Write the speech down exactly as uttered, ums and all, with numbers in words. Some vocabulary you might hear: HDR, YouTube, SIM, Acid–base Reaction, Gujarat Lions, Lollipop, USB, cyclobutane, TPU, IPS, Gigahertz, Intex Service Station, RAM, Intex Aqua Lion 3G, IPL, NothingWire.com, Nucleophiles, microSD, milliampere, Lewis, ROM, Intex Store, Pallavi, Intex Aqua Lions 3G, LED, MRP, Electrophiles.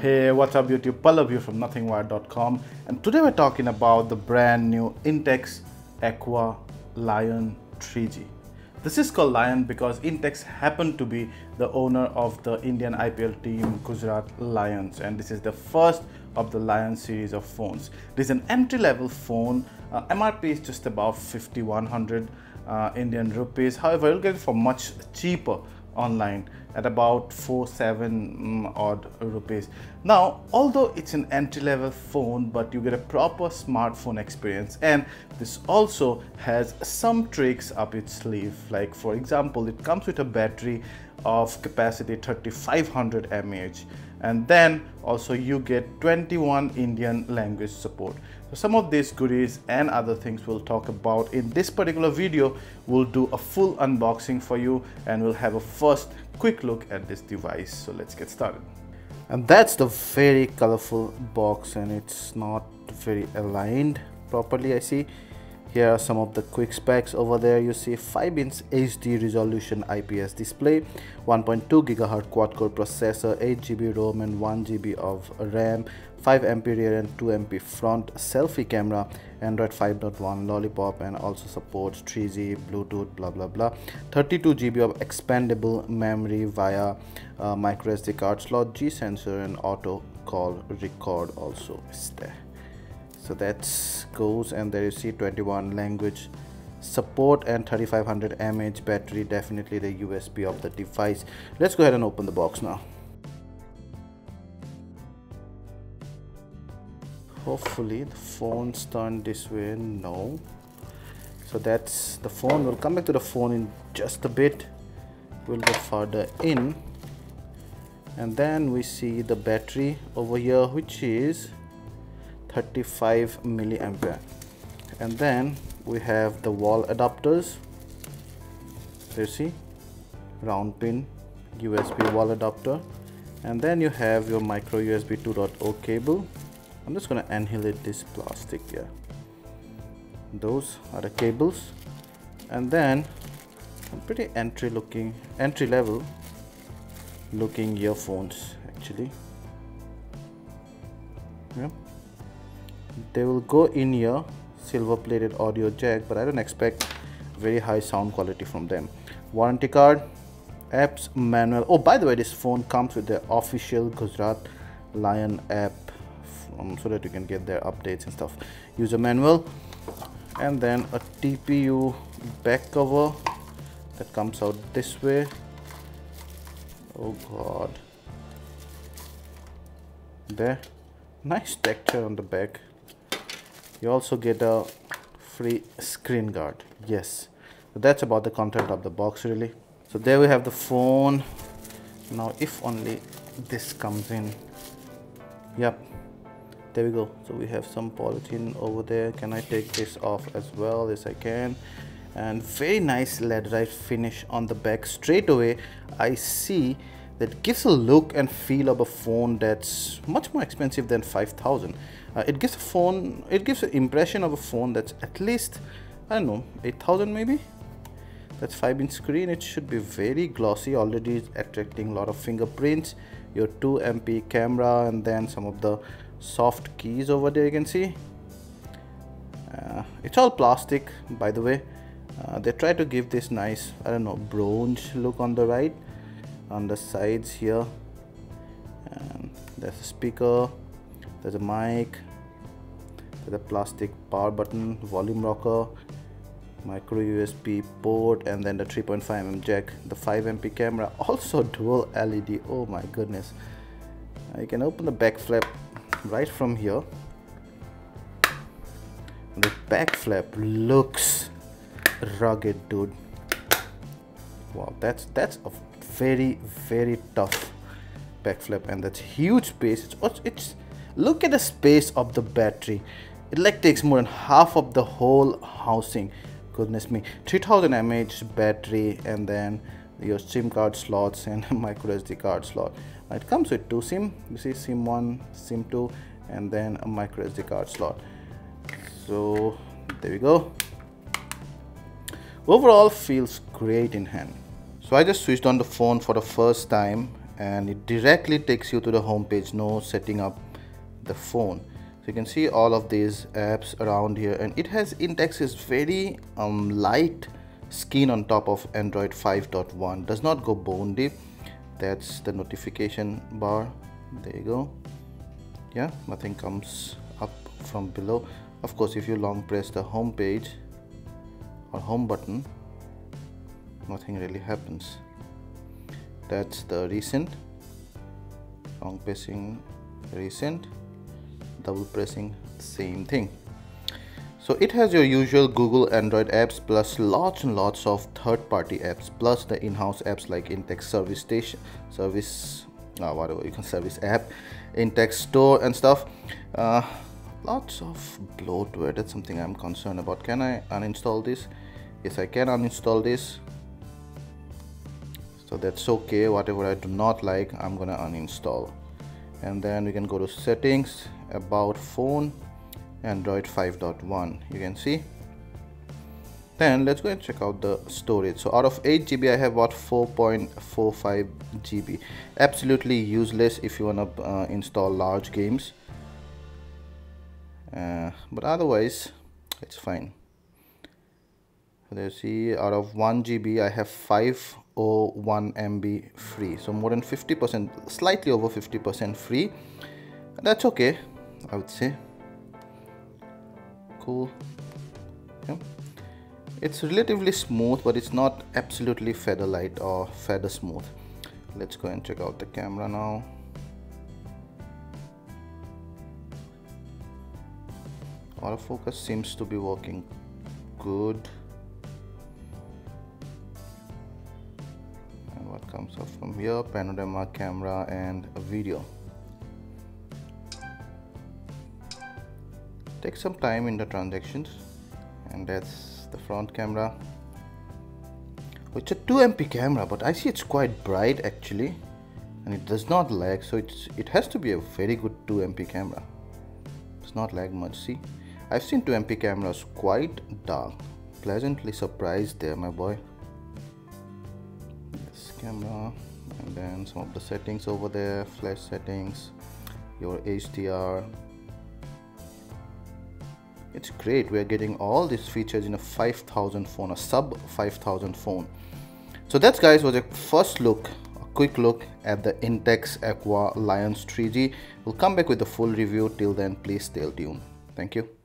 Hey, what's up YouTube, Pallavi from Nothing Wire dot com, and today we're talking about the brand new Intex Aqua Lion three G. This is called Lion because Intex happened to be the owner of the Indian I P L team Gujarat Lions, and this is the first of the Lion series of phones. This is an entry-level phone. Uh, M R P is just about fifty-one hundred uh, Indian rupees. However, you'll get it for much cheaper online at about four seven odd rupees. Now, although it's an entry-level phone, but you get a proper smartphone experience, and this also has some tricks up its sleeve. Like for example, it comes with a battery of capacity thirty-five hundred milliamp hours, and then also you get twenty-one Indian language support. So some of these goodies and other things we'll talk about in this particular video. We'll do a full unboxing for you, and we'll have a first quick look at this device. So let's get started. And that's the very colorful box, and it's not very aligned properly, I see. Here are some of the quick specs. Over there you see five inch H D resolution I P S display, one point two gigahertz quad-core processor, eight G B ROM and one G B of RAM, five megapixel rear and two megapixel front, selfie camera, Android five point one, Lollipop, and also supports three G, Bluetooth, blah blah blah. thirty-two G B of expandable memory via uh, microSD card slot, G sensor, and auto call record also is there. So that goes, and there you see twenty-one language support and thirty-five hundred milliamp hour battery, definitely the U S B of the device. Let's go ahead and open the box now. Hopefully the phone's turned this way. No. So that's the phone. We'll come back to the phone in just a bit. We'll go further in. And then we see the battery over here, which is thirty-five milliampere, and then we have the wall adapters. You see, round pin U S B wall adapter, and then you have your micro U S B two point oh cable. I'm just gonna annihilate this plastic here. Those are the cables, and then pretty entry looking, entry level looking earphones actually. Yeah. They will go in here, silver plated audio jack, but I don't expect very high sound quality from them. Warranty card, apps manual. Oh, by the way, this phone comes with the official Gujarat Lion app um, so that you can get their updates and stuff. User manual, and then a T P U back cover that comes out this way. Oh god, there, nice texture on the back. You also get a free screen guard. Yes, so that's about the content of the box really. So there we have the phone. Now if only this comes in. Yep, there we go. So we have some polythene over there. Can I take this off as well? Yes, I can. And very nice lead-right finish on the back. Straight away I see that gives a look and feel of a phone that's much more expensive than five thousand. Uh, it gives a phone, it gives an impression of a phone that's at least, I don't know, eight thousand maybe. That's five inch screen. It should be very glossy. Already attracting a lot of fingerprints. Your two megapixel camera, and then some of the soft keys over there you can see. Uh, it's all plastic, by the way. Uh, they try to give this nice, I don't know, bronze look on the right, on the sides here. And there's a speaker, there's a mic, there's a plastic power button, volume rocker, micro U S B port, and then the three point five millimeter jack, the five megapixel camera, also dual L E D. Oh my goodness. You can open the back flap right from here. And the back flap looks rugged, dude. Wow, that's that's a very very tough back flap, and that's huge space. It's, it's look at the space of the battery. It like takes more than half of the whole housing. Goodness me. Three thousand milliamp hour battery, and then your SIM card slots and microSD card slot. It comes with two SIM. You see SIM one, SIM two, and then a microSD card slot. So there we go. Overall feels great in hand. So I just switched on the phone for the first time and it directly takes you to the home page, no setting up the phone. So you can see all of these apps around here, and it has Intex's very um, light skin on top of Android five point one. Does not go bone deep. That's the notification bar. There you go. Yeah, nothing comes up from below. Of course, if you long press the home page or home button, nothing really happens. That's the recent, long pressing recent, double pressing, same thing. So it has your usual Google Android apps plus lots and lots of third-party apps plus the in-house apps like Intex Service Station, Service, uh, whatever you can service app, Intex Store and stuff. Uh, lots of bloatware. That's something I'm concerned about. Can I uninstall this? Yes, I can uninstall this. So that's okay. Whatever I do not like, I'm gonna uninstall. And then we can go to settings, about phone, Android five point one, you can see. Then let's go and check out the storage. So out of eight G B, I have about four point four five G B. Absolutely useless if you want to uh, install large games, uh, but otherwise it's fine. There you see, out of one G B, I have five oh one M B free. So more than fifty percent, slightly over fifty percent free. That's okay, I would say. Cool. Yeah. It's relatively smooth, but it's not absolutely feather light or feather smooth. Let's go and check out the camera now. Autofocus seems to be working good. And what comes up from here? Panorama, camera, and a video. Take some time in the transactions. And that's the front camera. It's a two M P camera, but I see it's quite bright actually, and it does not lag, so it's it has to be a very good two M P camera. It's not lag much. See, I've seen two M P cameras quite dark. Pleasantly surprised there, my boy. This camera, and then some of the settings over there, flash settings, your H D R. It's great, we're getting all these features in a five thousand phone, a sub five thousand phone. So that, guys, was a first look, a quick look at the Intex Aqua Lions three G. We'll come back with the full review. Till then, please stay tuned. Thank you.